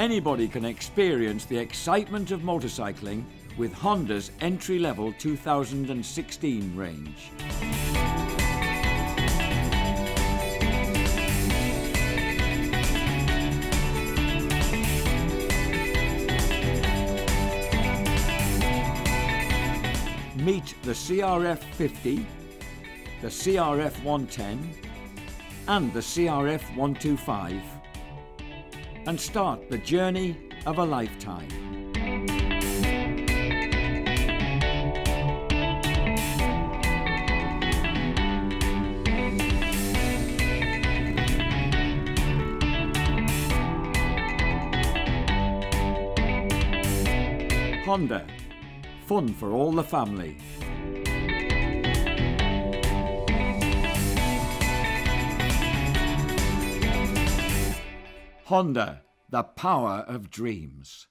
Anybody can experience the excitement of motorcycling with Honda's entry-level 2016 range. Meet the CRF50, the CRF110 and the CRF125 and start the journey of a lifetime. Honda, fun for all the family. Honda, the power of dreams.